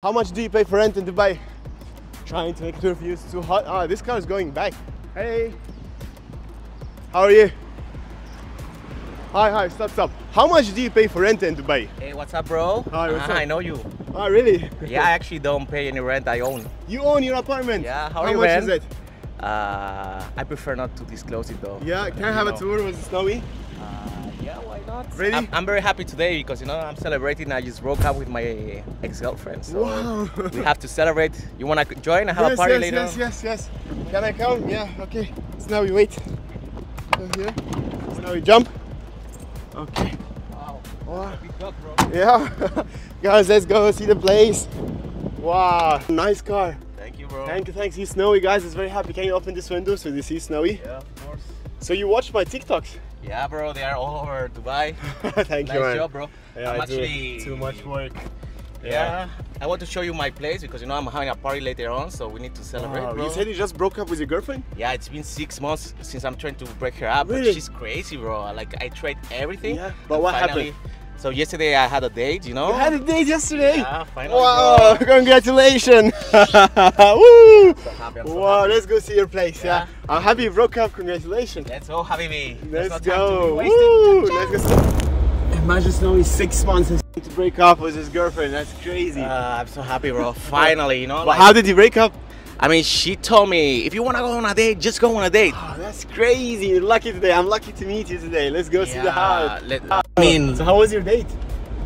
How much do you pay for rent in Dubai? Trying to make interviews. It's too hot. Ah, this car is going back. Hey! How are you? Hi, stop. How much do you pay for rent in Dubai? Hey, what's up, bro? Hi, what's up? I know you. Oh, really? Yeah, I actually don't pay any rent, I own. You own your apartment? Yeah, how much is it? I prefer not to disclose it though. Yeah, can I have a tour? Was it snowy? Yeah, why not? Really? I'm very happy today because, you know, I'm celebrating. I just broke up with my ex-girlfriend, so wow. We have to celebrate. You want to join? I have a party later. Yes. Can I come? Yeah, okay. So now we wait. Here. So now we jump. Okay. Wow. Wow. Big dog, bro. Yeah. Guys, let's go see the place. Wow. Nice car. Thank you, bro. Thanks. He's snowy, guys. It's very happy. Can you open this window so they see snowy? Yeah, of course. So you watched my TikToks? Yeah, bro, they are all over Dubai. Thank you, man. Nice job, bro. Yeah, I'm actually... Too much work. Yeah. I want to show you my place because, you know, I'm having a party later on, so we need to celebrate, bro. You said you just broke up with your girlfriend? Yeah, it's been 6 months since I'm trying to break her up. Really? But she's crazy, bro. Like, I tried everything. Yeah, but what happened? So yesterday I had a date, you know? You had a date yesterday? Yeah, finally. Wow, bro. Congratulations! Woo! So happy, wow, let's go see your place, yeah? I'm happy you broke up, congratulations. Let's go, Habibi. Let's go. Woo! Let's go. Imagine it's only 6 months to break up with his girlfriend, that's crazy. I'm so happy, bro, finally, you know? But like, how did you break up? I mean, she told me, if you want to go on a date, just go on a date. Oh, that's crazy. You're lucky today. I'm lucky to meet you today. Let's go see the house. I mean, so how was your date?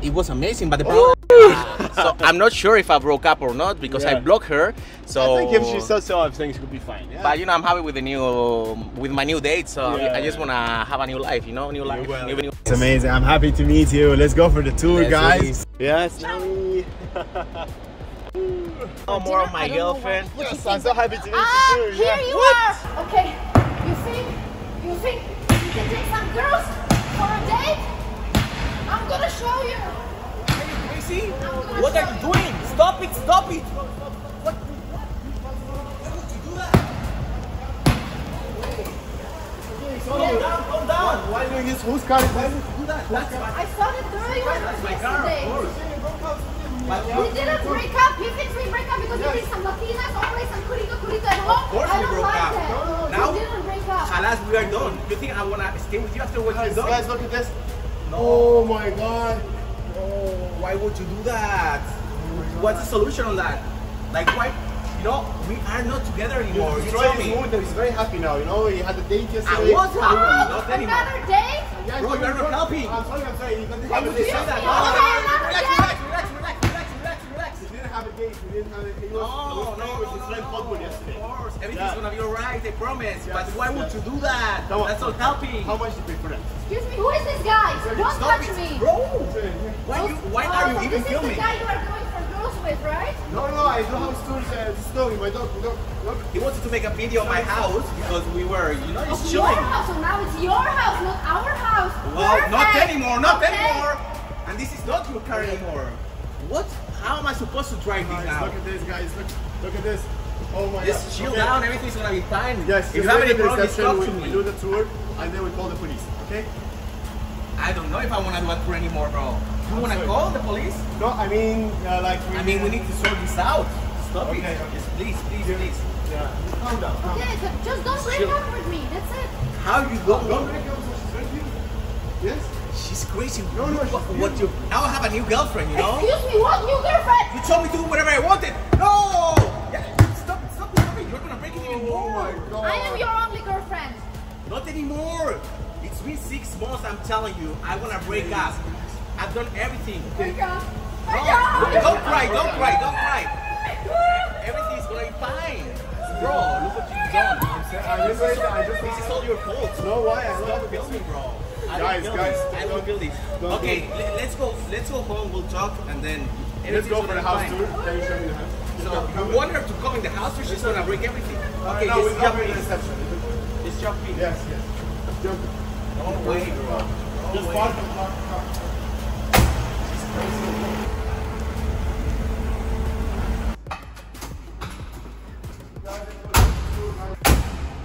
It was amazing, but the problem... So I'm not sure if I broke up or not because I blocked her. So I think if she says so, things could be fine. Yeah. But you know, I'm happy with the new, with my new date. So I just want to have a new life, you know, new life. It's amazing. I'm happy to meet you. Let's go for the tour, guys. Yes. No more of my girlfriend. Yes, I'm so happy to meet you. Here you are. Okay, you think you can take some girls for a date? I'm gonna show you. Are you crazy? What are you doing? Stop it! Stop it! What? Why would you do that? Calm down! Why are you doing this? Whose car? Why would you do that? I started doing it yesterday. We didn't break up. He thinks we break up because he thinks some Latinas always some curito at home. Of course I don't like that. No. We didn't break up. Alas, we are done. You think I want to stay with you after what you done? Guys, look at this. No. Oh my God. Oh, why would you do that? What's the solution on that? Like, why? You know, we are not together anymore. You tell me. He's very happy now. You know, he had a date yesterday. I was happy. Another date? Yeah, bro, you're not happy. I'm sorry. You can't say that. No, yesterday. Of course, everything's gonna be alright, I promise. But why would you do that? That's not helping. How much did you pay for that? Excuse me, who is this guy? Don't touch me. Bro, why are you even filming? This is the guy you are going for girls with, right? No, I don't have stores. My dog, look. He wanted to make a video of my house because we were, you know, it's chilling. Your house, so now it's your house, not our house. Well, not anymore. And this is not your car anymore. What? How am I supposed to drive this now? Look at this, guys. Look at this. Oh my God. Just chill down. Everything's gonna be fine. Yes. If you have any problems, talk to me. We do the tour, and then we call the police. Okay? I don't know if I wanna do a tour anymore, bro. You wanna call the police? No, I mean, we need to sort this out. Stop it. Yes, please. Yeah. Calm down. Okay, just don't break up with me. That's it. How you don't break up with me? Yes. She's crazy. No, now I have a new girlfriend, you know? Excuse me, what new girlfriend? You told me to do whatever I wanted. No! Yeah, stop it. You're gonna break it anymore. Oh my God. I am your only girlfriend. Not anymore. It's been 6 months, I'm telling you. I wanna break up. I've done everything. Break up. Don't cry. Everything's gonna be fine. Bro, look what you've done. This is all your fault. No, why? Stop filming, bro. Guys, I will build it. Okay, let's go home, we'll talk, and then... Let's go for the house tour. Can you show me the house? So, you want her to come in the house or she's going to break everything? Okay, just jump in. Just jump in. Yes. Jump in. No way, bro. Just park and park. She's crazy.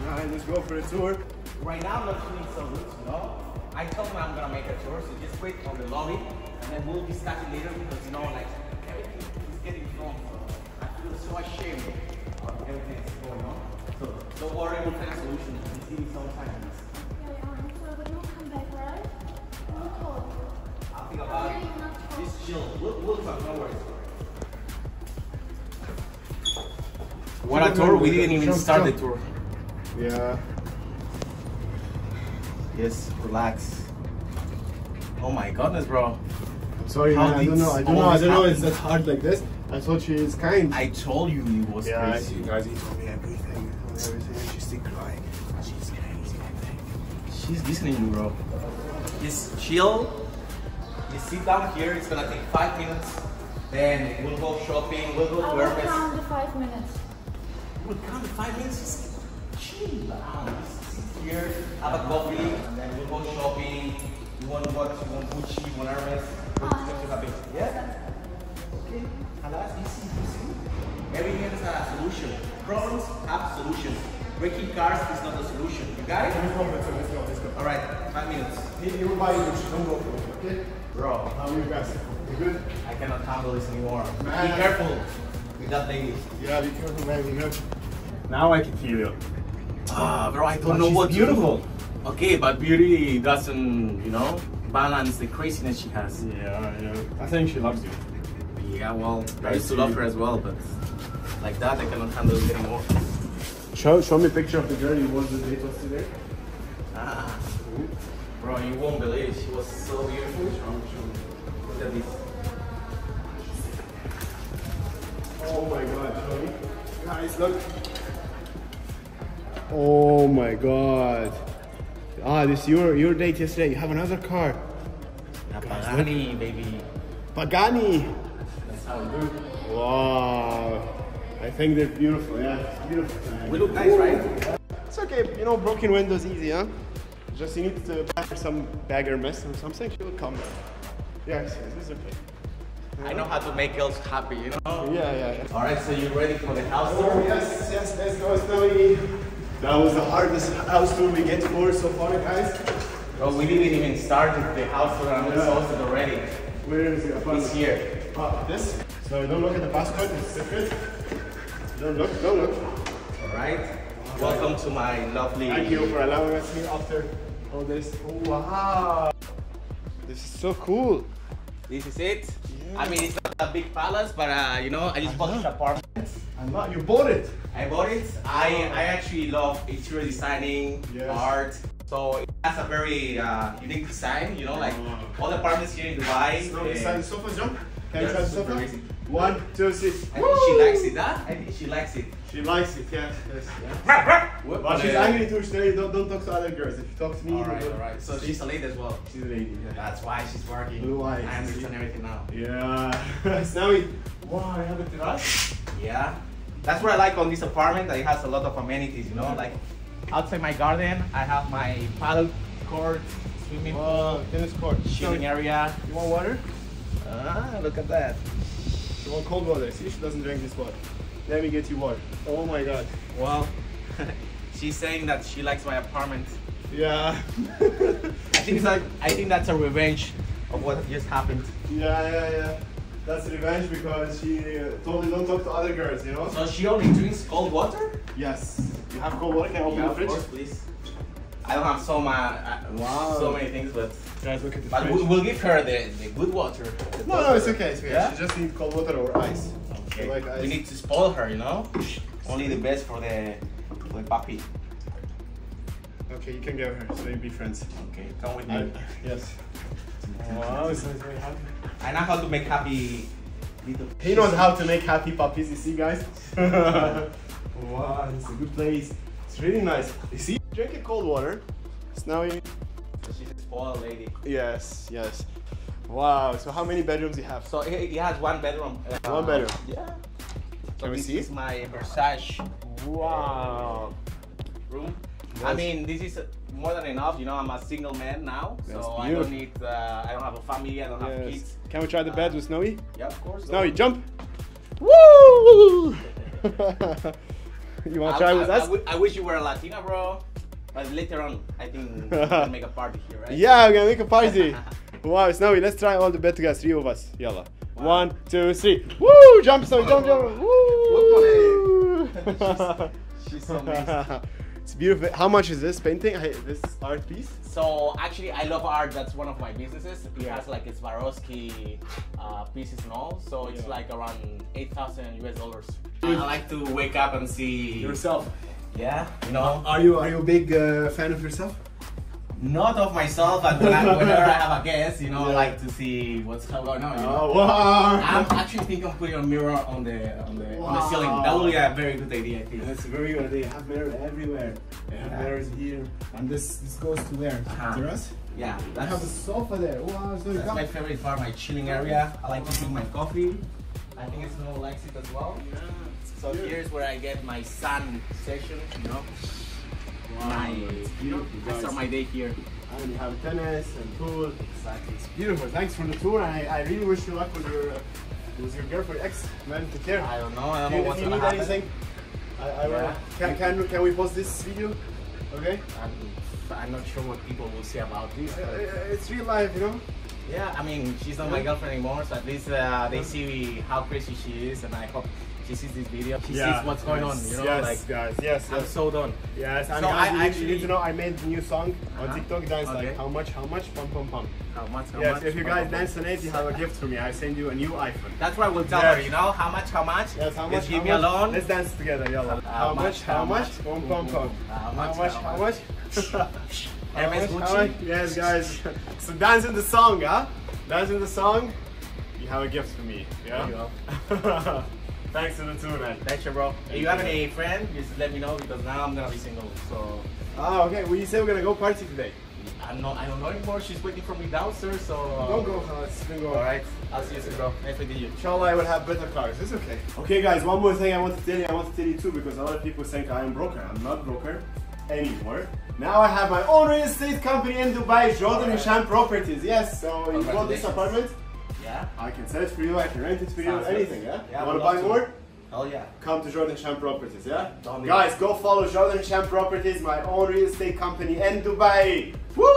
Alright, let's go for a tour. Right now I'm not feeling so good, you know? I told her I'm gonna make a tour, so just wait on the lobby and then we'll discuss it later because, you know, like everything is getting wrong. horrible tax solution that we see sometimes. Yeah, so when you come back, right? We'll call you. I'll think about it. Just chill. We'll talk, no worries. What a tour, we didn't even start the tour. Yeah. Yes, relax. Oh my goodness, bro. I'm sorry, man. I don't know. It's that hard like this. I thought she is kind. I told you it was crazy. You guys, he told me everything. She's still crying. She's crazy, I think. She's listening to you, bro. Just chill. Just sit down here. It's gonna take 5 minutes. Then we'll go shopping. We'll go to Hermes. I'll count the 5 minutes. We'll count the 5 minutes? Just chill out. Sit here, have a coffee, and then we'll go shopping. You want what? You want Gucci? You want Hermes? Yeah? Okay. Alas, you see? Everything is a solution. Problems have solutions. Breaking cars is not a solution. You got it? Let's go. Alright, 5 minutes. Hey, you will buy Gucci. Don't go for it, okay? Bro, how are you guys? You good? I cannot handle this anymore. Man. Be careful with that lady. Yeah, be careful, man. You know. Now I can feel you. Ah, bro, I don't know what's beautiful. Okay, but beauty doesn't, you know, balance the craziness she has. Yeah. I think she loves you. Yeah, well, I used to love her as well, but like that, I cannot handle it anymore. Show me a picture of the girl you was the date with today. Ah, bro, you won't believe it. She was so beautiful. Look at this. Oh my God, show me. Guys, look. Oh my God. Ah, this is your date yesterday. You have another car. Pagani, baby. Pagani. That's how we do. Wow. I think they're beautiful. Yeah, it's beautiful. We look nice, right? It's okay. You know, broken windows easy, huh? Just you need to buy some bagger mess or something. She will come. Yes, this is okay. I know how to make girls happy, you know? Yeah. All right, so you ready for the house tour? Yes. Let's go, Snowy. That was the hardest house tour we get for so far, guys. Well, we didn't even start the house tour and it's hosted already. Where is it? It's here. This? So don't look at the passport, it's secret. Don't look. Alright. Welcome to my lovely... Thank you for allowing us here after all this. Oh, wow! This is so cool. This is it. Yeah. I mean, it's not a big palace, but you know, I just bought this apartment. You bought it? I bought it. I actually love interior designing, art. So it has a very unique design, you know, like all the apartments here in Dubai. So inside the sofa, jump. Can you try the sofa? Easy. 1, 2, 6. I think she likes it, huh? I think she likes it. She likes it, yes. But she's angry too, today. Don't talk to other girls. If you talk to me, all right. So she's a lady as well. She's a lady, yeah. That's why she's working. Blue eyes. I understand everything now. Yeah. Snowy. Wow, I have a terrace. Yeah. That's what I like on this apartment, that it has a lot of amenities, you know, like outside my garden, I have my paddle court, swimming pool, tennis court, chilling area. You want water? Ah, look at that. You want cold water? See, she doesn't drink this water. Let me get you water. Oh my God. Well, she's saying that she likes my apartment. Yeah. I think that's a revenge of what just happened. Yeah. That's revenge because she told me don't talk to other girls, you know? So she only drinks cold water? Yes. You have cold water? Can I open the fridge? Of course, please. I don't have so many things, but... Guys, look at the fridge. But we'll give her the good water. No, it's okay. It's okay. Yeah? She just needs cold water or ice. Okay. Like ice. We need to spoil her, you know? Only the best for the puppy. Okay, you can get her, so you'll be friends. Okay, come with me. Yes. Wow, it's very happy. I know how to make happy little puppies. He knows how to make happy puppies, you see, guys? Wow, it's a good place. It's really nice. You see? Drinking cold water. Snowy. She's a spoiled lady. Yes. Wow, so how many bedrooms do you have? So he has one bedroom. One bedroom? Yeah. So can we see? This is my Versace. Wow. Room. Yes. I mean, this is more than enough. You know, I'm a single man now, so I don't need. I don't have a family. I don't have kids. Can we try the bed with Snowy? Yeah, of course. Snowy, jump! Woo! You want to try with us? I wish you were a Latina, bro. But later on, I think we can make a party here, right? Yeah, we're gonna make a party. Wow, Snowy, let's try all the bed together. 3 of us. Yalla. Wow. 1, 2, 3. Woo! Jump, Snowy, jump, jump. Woo! She's so amazing. It's beautiful. How much is this painting? This art piece? So actually, I love art. That's one of my businesses. It has like its Swarovski pieces and all. So it's like around $8,000 US. I like to wake up and see yourself. Yeah, you know. Are you a big fan of yourself? Not of myself, but whenever I have a guest, you know, I like to see what's going on. You know? Wow. I'm actually thinking of putting a mirror on the ceiling. That would be a very good idea, I think. That's a very good idea. I have mirrors everywhere. I have mirrors here. And this goes to where? Terrace? Yeah. I have a sofa there. Wow, so that's my favorite part, my chilling area. I like to drink my coffee. I think it's no likes it as well. Yeah. So here's where I get my sun session, you know. Wow, I start my day here. And you have tennis and pool. Exactly. It's beautiful. Thanks for the tour. I really wish you luck with your girlfriend, ex. Man, take care. I don't know what's gonna happen. If you need anything, can we post this video? Okay. I'm not sure what people will say about this. It's real life, you know. Yeah, I mean, she's not my girlfriend anymore, so at least they see how crazy she is, and I hope she sees this video. She sees what's going on, you know? Yes, like, guys, I'm so done. Yes, and so I actually need to know, I made a new song on TikTok, dance like, how much, pum pum pum. How much, if you guys dance on it, you have a gift for me. I send you a new iPhone. That's what I will tell her, you know? How much? Yes, how much, leave me alone. Let's dance together, yalla. How much, pum pum pum. How much? Hermes Gucci. Yes, guys. So dance in the song, huh? Dance in the song. You have a gift for me. Yeah. There you go. Thanks to the tour, man. Thanks, bro. If you have any friend, just let me know because now I'm gonna be single. So. Ah, okay. Well, you said we're gonna go party today. I don't know anymore. She's waiting for me downstairs, so. Don't go. Don't go. All right. I'll see you soon, bro. Nice meeting you. Inshallah, I will have better cars. It's okay. Okay, guys. One more thing I want to tell you. I want to tell you too because a lot of people think I am broker. I'm not broker anymore. Now I have my own real estate company in Dubai, Jordan Sham Properties. Yes, so you bought this apartment? Yeah. I can sell it for you, I can rent it for you, anything, yeah? You want to buy more? Hell yeah. Come to Jordan Sham Properties, yeah? Guys, go follow Jordan Sham Properties, my own real estate company in Dubai. Woo!